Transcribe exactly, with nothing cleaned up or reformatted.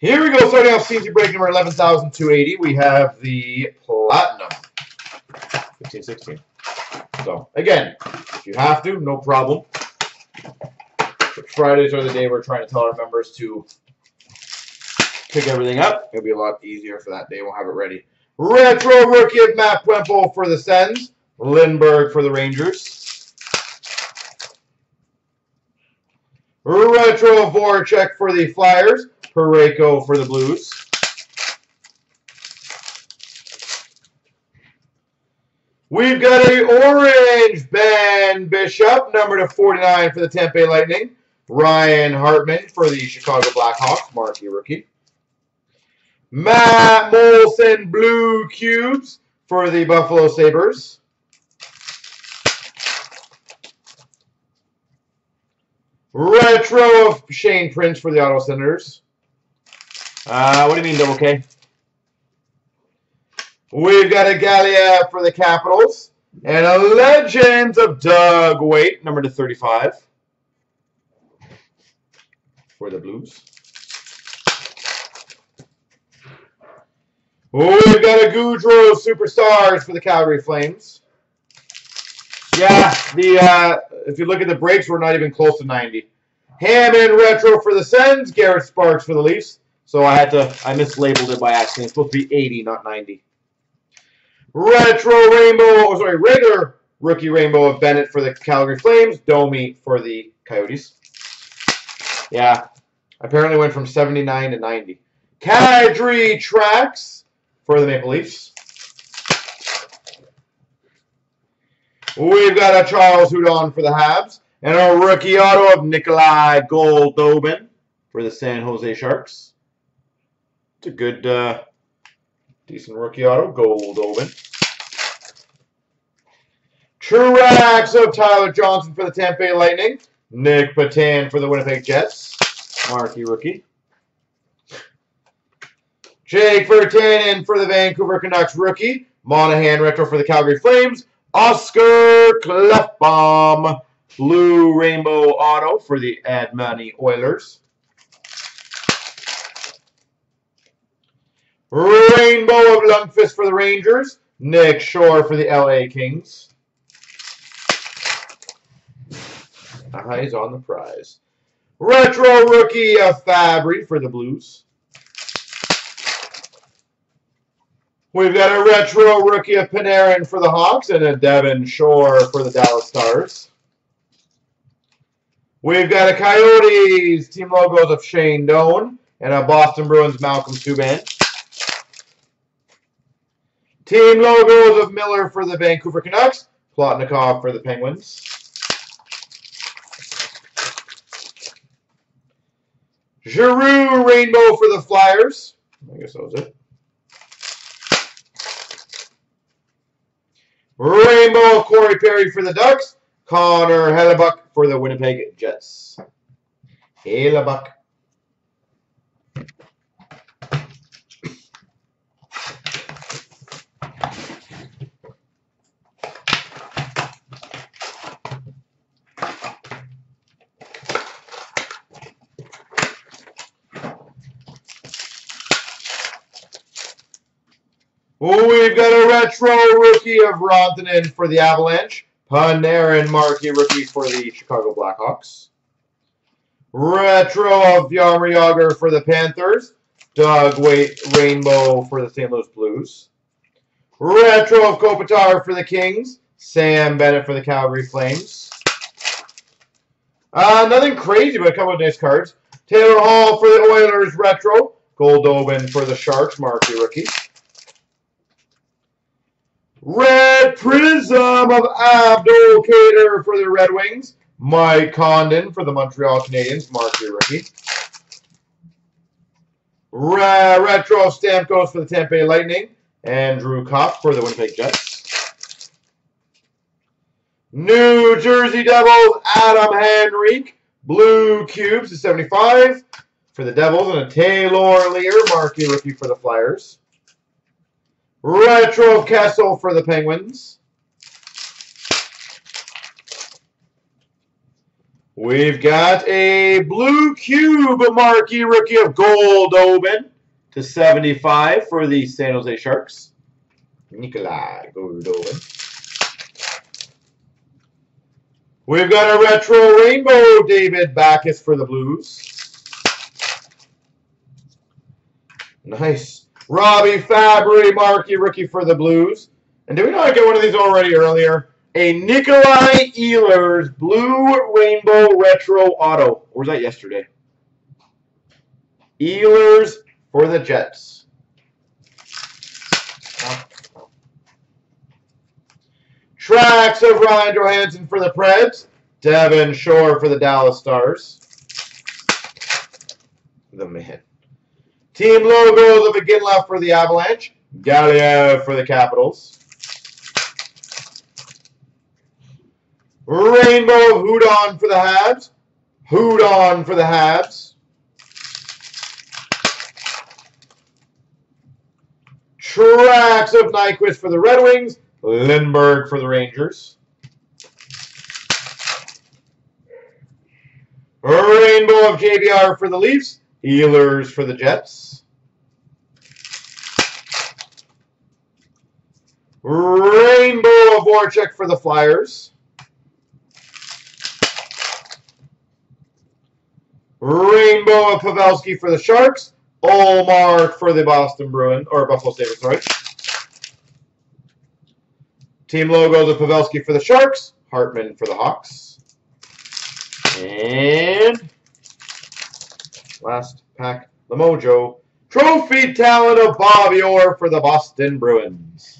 Here we go, starting off C N C break number eleven thousand two hundred eighty. We have the Platinum. fifteen sixteen. So, again, if you have to, no problem. But Fridays are the day we're trying to tell our members to pick everything up. It'll be a lot easier for that day. We'll have it ready. Retro rookie of Matt Wemple for the Sens. Lindbergh for the Rangers. Retro Voracek for the Flyers. Parayko for the Blues. We've got a orange Ben Bishop, number to forty-nine for the Tampa Bay Lightning. Ryan Hartman for the Chicago Blackhawks, marquee rookie. Matt Molson Blue Cubes for the Buffalo Sabres. Retro of Shane Prince for the Ottawa Senators. Uh, what do you mean, double K? We've got a Gallia for the Capitals. And a Legends of Doug Weight, number to thirty-five. For the Blues. We've got a Goudreau Superstars for the Calgary Flames. Yeah, the uh, if you look at the breaks, we're not even close to ninety. Hammond Retro for the Sens. Garrett Sparks for the Leafs. So I had to, I mislabeled it by accident. It's supposed to be eighty, not ninety. Retro Rainbow, oh sorry, regular rookie Rainbow of Bennett for the Calgary Flames. Domi for the Coyotes. Yeah, apparently went from seventy-nine to ninety. Kadri Tracks for the Maple Leafs. We've got a Charles Houdon for the Habs. And a rookie auto of Nikolai Goldobin for the San Jose Sharks. It's a good, uh, decent rookie auto. Goldobin. Truax of Tyler Johnson for the Tampa Bay Lightning. Nick Patan for the Winnipeg Jets. Marquee rookie. Jake Virtanen for the Vancouver Canucks rookie. Monahan retro for the Calgary Flames. Oscar Klefbom blue rainbow auto for the Edmonton Oilers. Rainbow of Lundqvist for the Rangers. Nick Shore for the L A Kings. Eyes on the prize. Retro rookie of Fabry for the Blues. We've got a retro rookie of Panarin for the Hawks and a Devon Shore for the Dallas Stars. We've got a Coyotes team logos of Shane Doan and a Boston Bruins Malcolm Subban. Team logos of Miller for the Vancouver Canucks. Plotnikov for the Penguins. Giroux Rainbow for the Flyers. I guess that was it. Rainbow of Corey Perry for the Ducks. Connor Hellebuck for the Winnipeg Jets. Hellebuck. We've got a retro rookie of Rantanen for the Avalanche. Panarin marquee rookie for the Chicago Blackhawks. Retro of Jaromir Jagr for the Panthers. Doug Weight rainbow for the Saint Louis Blues. Retro of Kopitar for the Kings. Sam Bennett for the Calgary Flames. Uh, nothing crazy, but a couple of nice cards. Taylor Hall for the Oilers retro. Goldobin for the Sharks marquee rookie. Red Prism of Abdul Kader for the Red Wings. Mike Condon for the Montreal Canadiens, marquee rookie. Re Retro of Stamkos for the Tampa Bay Lightning. Andrew Kopp for the Winnipeg Jets. New Jersey Devils, Adam Henrique. Blue Cubes to seventy-five for the Devils. And a Taylor Lear, marquee rookie for the Flyers. Retro Kessel for the Penguins. We've got a blue cube marquee rookie of Gold Oben to seventy-five for the San Jose Sharks. Nikolai Gold Oben. We've got a retro rainbow David Backus for the Blues. Nice. Robbie Fabry marquee rookie for the Blues. And did we not get one of these already earlier? A Nikolai Ehlers blue rainbow retro auto. Or was that yesterday? Ehlers for the Jets. Tracks of Ryan Johansson for the Preds. Devin Shore for the Dallas Stars. The man. Team logos of Iginla for the Avalanche. Gallia for the Capitals. Rainbow of Houdon for the Habs. Houdon for the Habs. Tracks of Nyquist for the Red Wings. Lindbergh for the Rangers. Rainbow of J V R for the Leafs. Ehlers for the Jets. Rainbow of Voracek for the Flyers. Rainbow of Pavelski for the Sharks. Ullmark for the Boston Bruins, or Buffalo Sabres, sorry. Team logos of Pavelski for the Sharks, Hartman for the Hawks. And last pack, the Mojo. Trophy talent of Bobby Orr for the Boston Bruins.